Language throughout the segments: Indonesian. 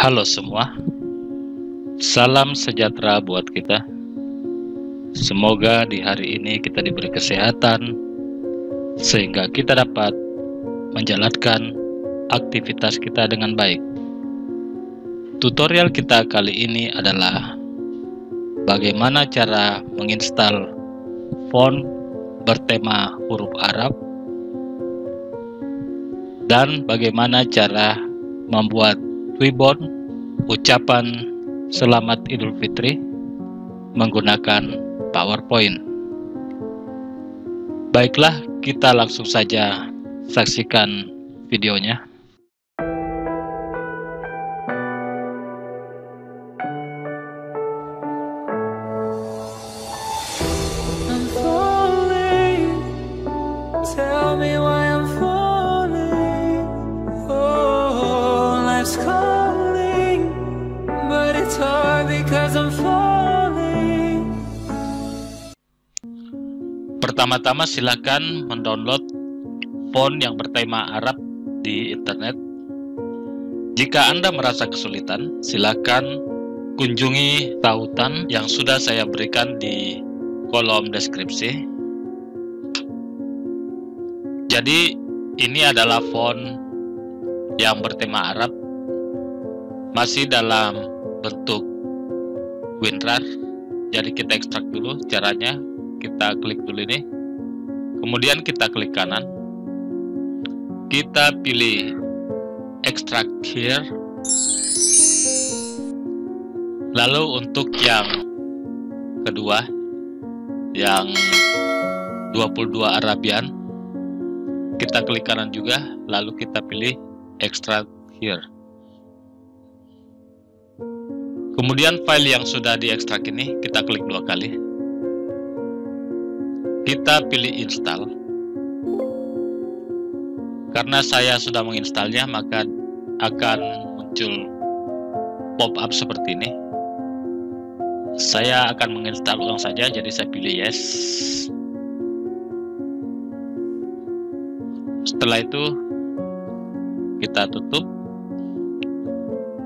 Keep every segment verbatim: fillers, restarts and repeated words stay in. Halo semua, salam sejahtera buat kita. Semoga di hari ini kita diberi kesehatan sehingga kita dapat menjalankan aktivitas kita dengan baik. Tutorial kita kali ini adalah bagaimana cara menginstal font bertema huruf Arab dan bagaimana cara membuat Twibbon ucapan selamat Idul Fitri menggunakan PowerPoint. Baiklah, kita langsung saja saksikan videonya. Pertama-tama silakan mendownload font yang bertema Arab di internet. Jika Anda merasa kesulitan, silakan kunjungi tautan yang sudah saya berikan di kolom deskripsi. Jadi ini adalah font yang bertema Arab, masih dalam bentuk WinRAR. Jadi kita ekstrak dulu caranya. Kita klik dulu ini, kemudian kita klik kanan, kita pilih extract here, lalu untuk yang kedua yang dua puluh dua Arabian kita klik kanan juga, lalu kita pilih extract here. Kemudian file yang sudah diekstrak ini kita klik dua kali, kita pilih install. Karena saya sudah menginstalnya, maka akan muncul pop-up seperti ini. Saya akan menginstal ulang saja, jadi saya pilih yes. Setelah itu kita tutup,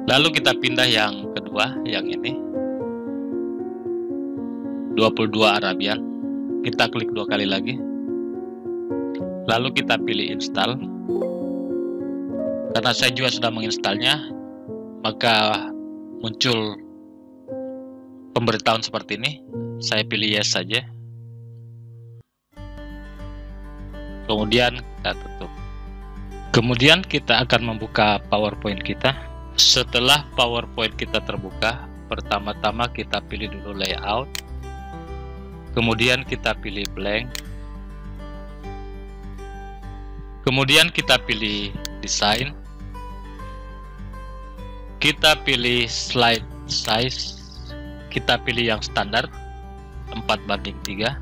lalu kita pindah yang kedua, yang ini dua puluh dua Arabian. Kita klik dua kali lagi, lalu kita pilih install. Karena saya juga sudah menginstalnya, maka muncul pemberitahuan seperti ini. Saya pilih yes saja, kemudian kita tutup. Kemudian kita akan membuka PowerPoint kita. Setelah PowerPoint kita terbuka, pertama-tama kita pilih dulu layout, kemudian kita pilih blank, kemudian kita pilih desain, kita pilih slide size, kita pilih yang standar empat banding tiga,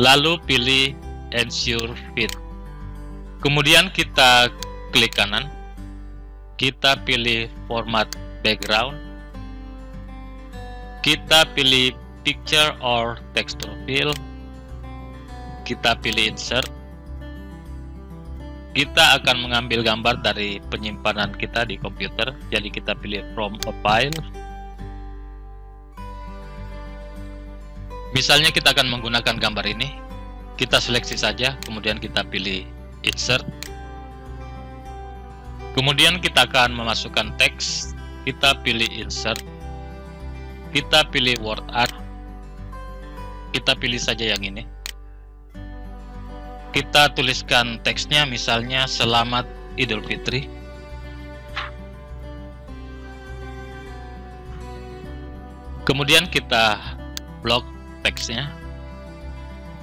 lalu pilih ensure fit, kemudian kita klik kanan, kita pilih format background, kita pilih picture or texture fill, kita pilih insert. Kita akan mengambil gambar dari penyimpanan kita di komputer, jadi kita pilih from a file. Misalnya kita akan menggunakan gambar ini, kita seleksi saja, kemudian kita pilih insert, kemudian kita akan memasukkan teks, kita pilih insert, kita pilih word art. Kita pilih saja yang ini. Kita tuliskan teksnya, misalnya Selamat Idul Fitri. Kemudian kita blok teksnya.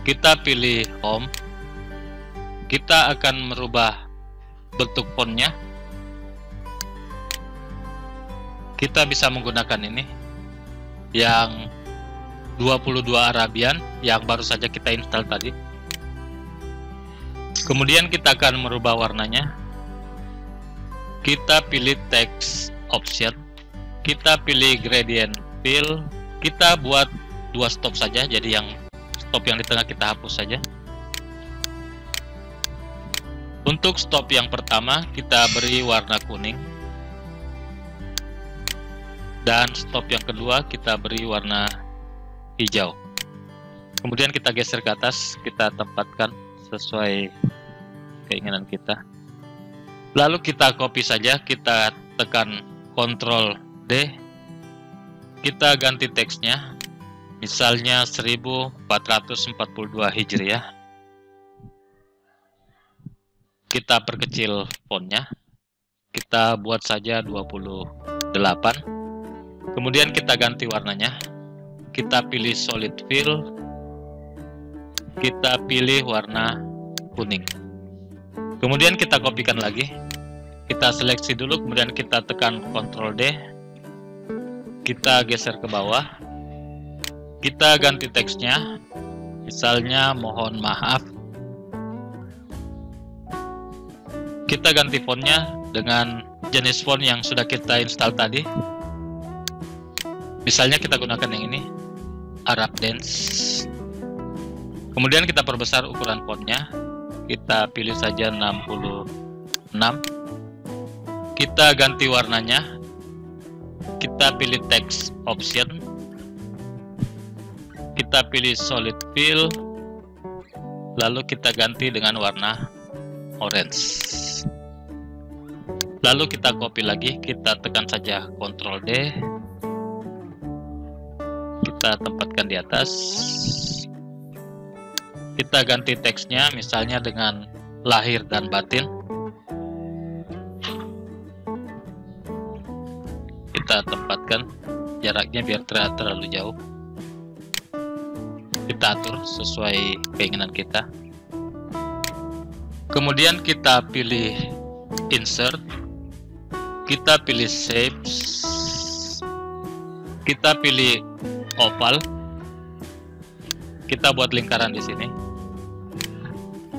Kita pilih home. Kita akan merubah bentuk fontnya. Kita bisa menggunakan ini yang dua puluh dua Arabian yang baru saja kita install tadi. Kemudian kita akan merubah warnanya. Kita pilih text option, kita pilih gradient fill, kita buat dua stop saja, jadi yang stop yang di tengah kita hapus saja. Untuk stop yang pertama kita beri warna kuning, dan stop yang kedua kita beri warna hijau. Kemudian kita geser ke atas, kita tempatkan sesuai keinginan kita. Lalu kita copy saja, kita tekan Ctrl D, kita ganti teksnya, misalnya seribu empat ratus empat puluh dua Hijriah. Kita perkecil fontnya, kita buat saja dua puluh delapan, kemudian kita ganti warnanya, kita pilih solid fill, kita pilih warna kuning, kemudian kita kopikan lagi, kita seleksi dulu, kemudian kita tekan Ctrl D, kita geser ke bawah, kita ganti teksnya, misalnya mohon maaf. Kita ganti fontnya dengan jenis font yang sudah kita install tadi. Misalnya kita gunakan yang ini, Arab Dance. Kemudian kita perbesar ukuran fontnya. Kita pilih saja enam puluh enam. Kita ganti warnanya. Kita pilih text option. Kita pilih solid fill. Lalu kita ganti dengan warna orange. Lalu kita copy lagi, kita tekan saja Ctrl D, kita tempatkan di atas, kita ganti teksnya misalnya dengan lahir dan batin, kita tempatkan jaraknya biar tidak terlalu jauh, kita atur sesuai keinginan kita. Kemudian kita pilih insert, kita pilih shapes, kita pilih oval, kita buat lingkaran di sini,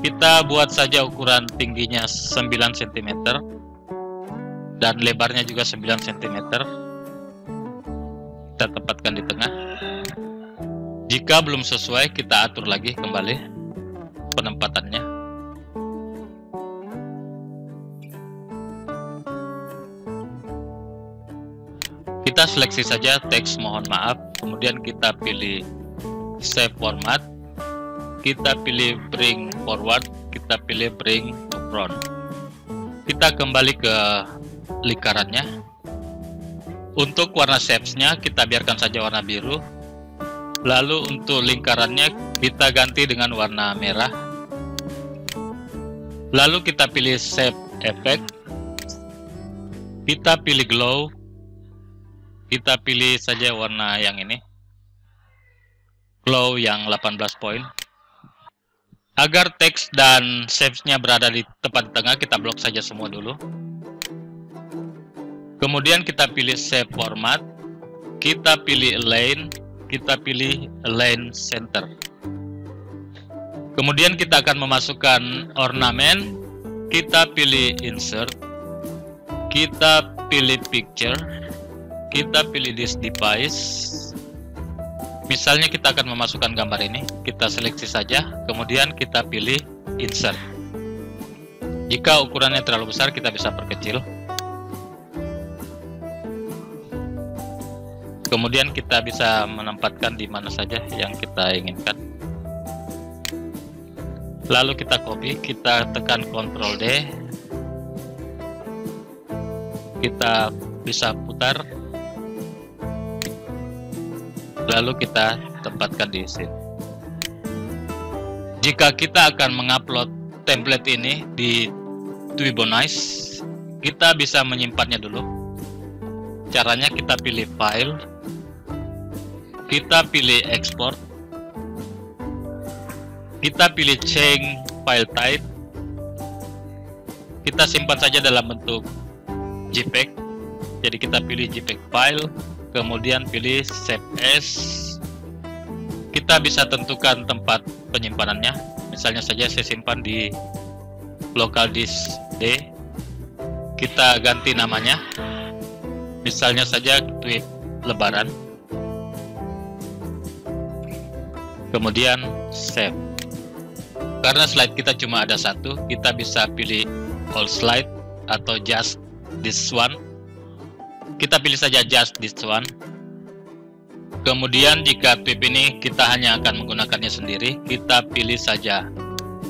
kita buat saja ukuran tingginya sembilan sentimeter dan lebarnya juga sembilan sentimeter, kita tempatkan di tengah. Jika belum sesuai kita atur lagi kembali penempatannya. Kita seleksi saja teks mohon maaf, kemudian kita pilih save format, kita pilih bring forward, kita pilih bring to front. Kita kembali ke lingkarannya. Untuk warna shapes-nya kita biarkan saja warna biru. Lalu untuk lingkarannya kita ganti dengan warna merah. Lalu kita pilih shape effect, kita pilih glow, kita pilih saja warna yang ini, glow yang delapan belas poin. Agar teks dan shapes-nya berada di tepat tengah, kita blok saja semua dulu. Kemudian kita pilih shape format, kita pilih align, kita pilih align center. Kemudian kita akan memasukkan ornamen, kita pilih insert, kita pilih picture, kita pilih this device. Misalnya kita akan memasukkan gambar ini, kita seleksi saja, kemudian kita pilih insert. Jika ukurannya terlalu besar kita bisa perkecil. Kemudian kita bisa menempatkan di mana saja yang kita inginkan. Lalu kita copy, kita tekan Ctrl D, kita bisa putar, lalu kita tempatkan di sini. Jika kita akan mengupload template ini di Twibbonize, kita bisa menyimpannya dulu. Caranya kita pilih file, kita pilih export, kita pilih change file type, kita simpan saja dalam bentuk JPEG. Jadi kita pilih JPEG file, kemudian pilih save as. Kita bisa tentukan tempat penyimpanannya, misalnya saja saya simpan di local disk D. Kita ganti namanya, misalnya saja tweet lebaran, kemudian save. Karena slide kita cuma ada satu, kita bisa pilih all slide atau just this one. Kita pilih saja just this one. Kemudian jika T W I B B ini kita hanya akan menggunakannya sendiri, kita pilih saja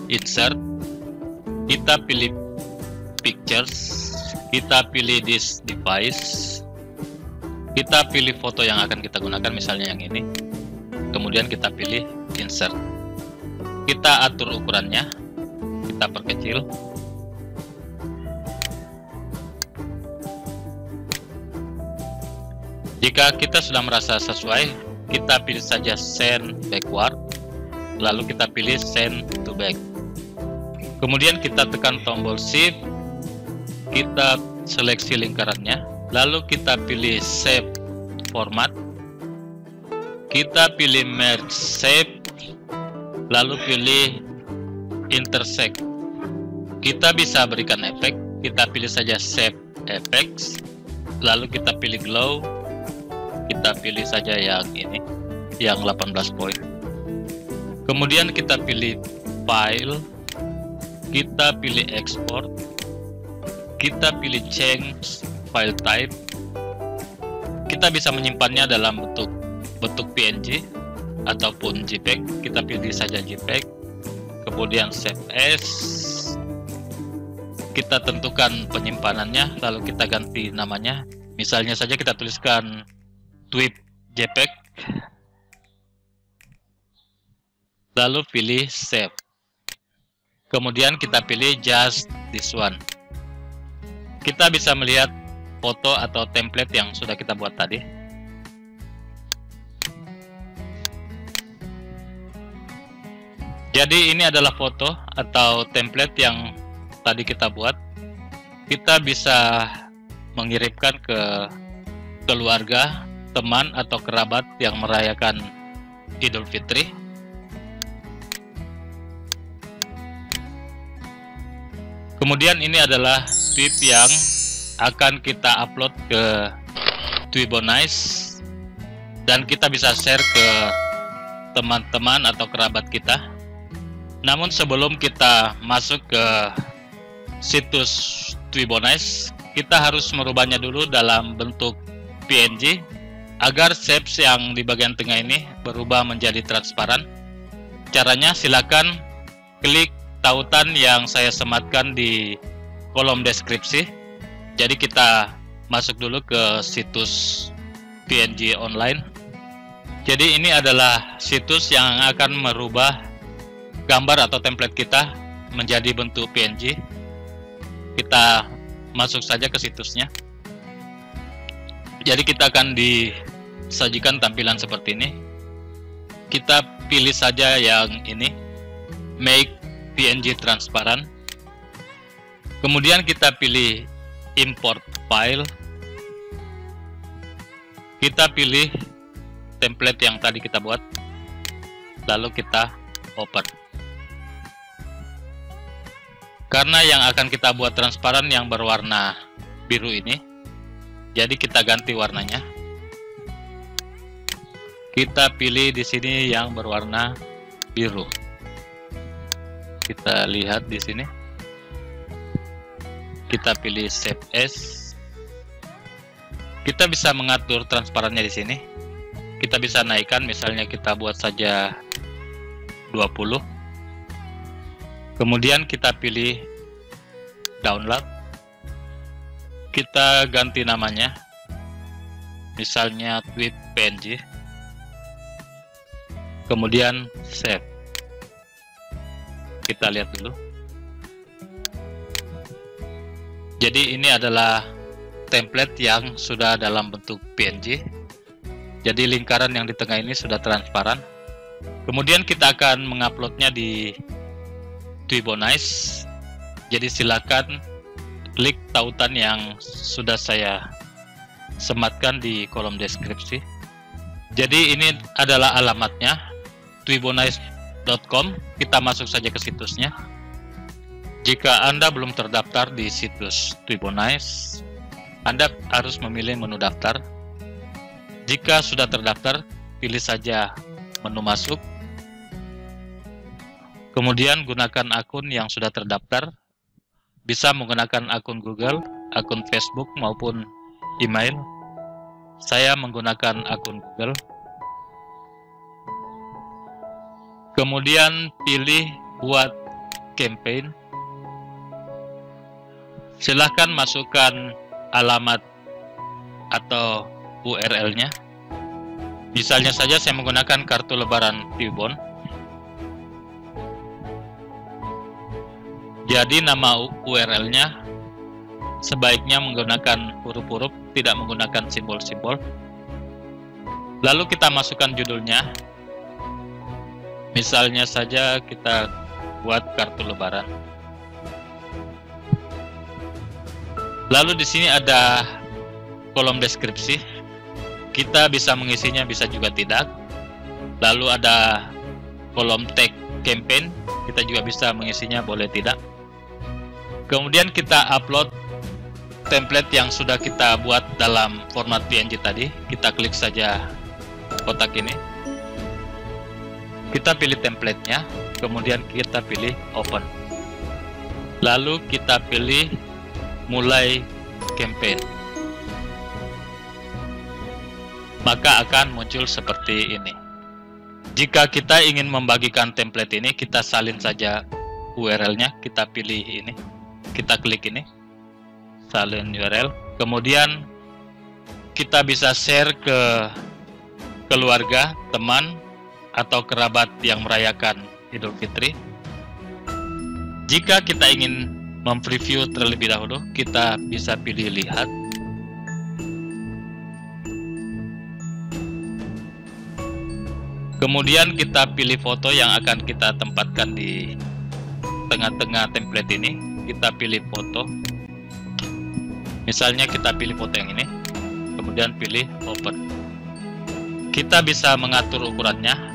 insert, kita pilih pictures, kita pilih this device, kita pilih foto yang akan kita gunakan, misalnya yang ini, kemudian kita pilih insert. Kita atur ukurannya, kita perkecil. Jika kita sudah merasa sesuai, kita pilih saja send backward, lalu kita pilih send to back. Kemudian kita tekan tombol shift, kita seleksi lingkarannya, lalu kita pilih shape format, kita pilih merge shape, lalu pilih intersect. Kita bisa berikan efek, kita pilih saja shape effects, lalu kita pilih glow. Kita pilih saja yang ini, yang delapan belas poin. Kemudian kita pilih file, kita pilih export, kita pilih change file type. Kita bisa menyimpannya dalam bentuk bentuk P N G ataupun JPEG. Kita pilih saja JPEG. Kemudian save as. Kita tentukan penyimpanannya, lalu kita ganti namanya. Misalnya saja kita tuliskan Twib JPEG, lalu pilih save. Kemudian kita pilih just this one. Kita bisa melihat foto atau template yang sudah kita buat tadi. Jadi ini adalah foto atau template yang tadi kita buat. Kita bisa mengirimkan ke keluarga, teman atau kerabat yang merayakan Idul Fitri. Kemudian ini adalah Twib yang akan kita upload ke Twibbonize dan kita bisa share ke teman-teman atau kerabat kita. Namun sebelum kita masuk ke situs Twibbonize, kita harus merubahnya dulu dalam bentuk P N G agar shapes yang di bagian tengah ini berubah menjadi transparan. Caranya, silakan klik tautan yang saya sematkan di kolom deskripsi. Jadi kita masuk dulu ke situs P N G online. Jadi ini adalah situs yang akan merubah gambar atau template kita menjadi bentuk P N G. Kita masuk saja ke situsnya. Jadi kita akan disajikan tampilan seperti ini. Kita pilih saja yang ini, make P N G transparan. Kemudian kita pilih import file. Kita pilih template yang tadi kita buat. Lalu kita open. Karena yang akan kita buat transparan yang berwarna biru ini, jadi kita ganti warnanya. Kita pilih di sini yang berwarna biru. Kita lihat di sini. Kita pilih save as. Kita bisa mengatur transparannya di sini. Kita bisa naikkan, misalnya kita buat saja dua puluh. Kemudian kita pilih download. Kita ganti namanya, misalnya Twib P N G, kemudian save. Kita lihat dulu. Jadi ini adalah template yang sudah dalam bentuk P N G. Jadi lingkaran yang di tengah ini sudah transparan. Kemudian kita akan menguploadnya di Twibbonize. Jadi silakan klik tautan yang sudah saya sematkan di kolom deskripsi. Jadi ini adalah alamatnya, twibbonize dot com. Kita masuk saja ke situsnya. Jika Anda belum terdaftar di situs Twibbonize, Anda harus memilih menu daftar. Jika sudah terdaftar, pilih saja menu masuk. Kemudian gunakan akun yang sudah terdaftar, bisa menggunakan akun Google, akun Facebook maupun email. Saya menggunakan akun Google. Kemudian pilih buat campaign. Silahkan masukkan alamat atau U R L-nya. Misalnya saja saya menggunakan kartu lebaran Twibbon. Jadi nama U R L-nya sebaiknya menggunakan huruf-huruf, tidak menggunakan simbol-simbol. Lalu kita masukkan judulnya. Misalnya saja kita buat kartu lebaran. Lalu di sini ada kolom deskripsi. Kita bisa mengisinya, bisa juga tidak. Lalu ada kolom tag campaign. Kita juga bisa mengisinya, boleh tidak. Kemudian kita upload template yang sudah kita buat dalam format P N G tadi. Kita klik saja kotak ini. Kita pilih template-nya. Kemudian kita pilih open. Lalu kita pilih mulai campaign, maka akan muncul seperti ini. Jika kita ingin membagikan template ini, kita salin saja U R L-nya. Kita pilih ini, kita klik ini, salin U R L. Kemudian kita bisa share ke keluarga, teman, atau kerabat yang merayakan Idul Fitri. Jika kita ingin mempreview terlebih dahulu, kita bisa pilih lihat. Kemudian kita pilih foto yang akan kita tempatkan di tengah-tengah template ini. Kita pilih foto. Misalnya kita pilih foto yang ini. Kemudian pilih open. Kita bisa mengatur ukurannya.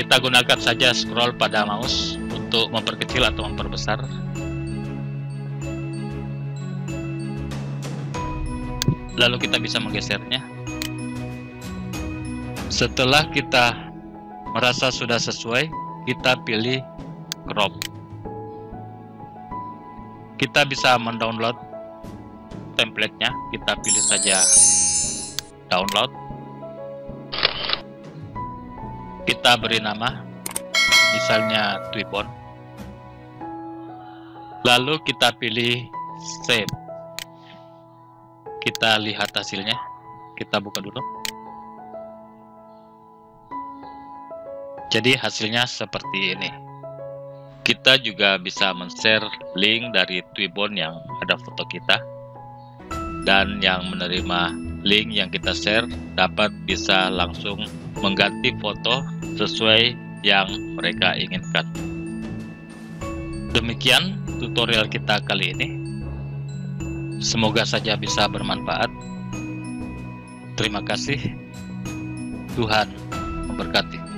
Kita gunakan saja scroll pada mouse untuk memperkecil atau memperbesar. Lalu kita bisa menggesernya. Setelah kita merasa sudah sesuai, kita pilih crop. Kita bisa mendownload template-nya. Kita pilih saja download. Kita beri nama, misalnya Twibbon. Lalu kita pilih save. Kita lihat hasilnya. Kita buka dulu. Jadi hasilnya seperti ini. Kita juga bisa men-share link dari Twibbon yang ada foto kita. Dan yang menerima link yang kita share dapat bisa langsung mengganti foto sesuai yang mereka inginkan. Demikian tutorial kita kali ini. Semoga saja bisa bermanfaat. Terima kasih. Tuhan memberkati.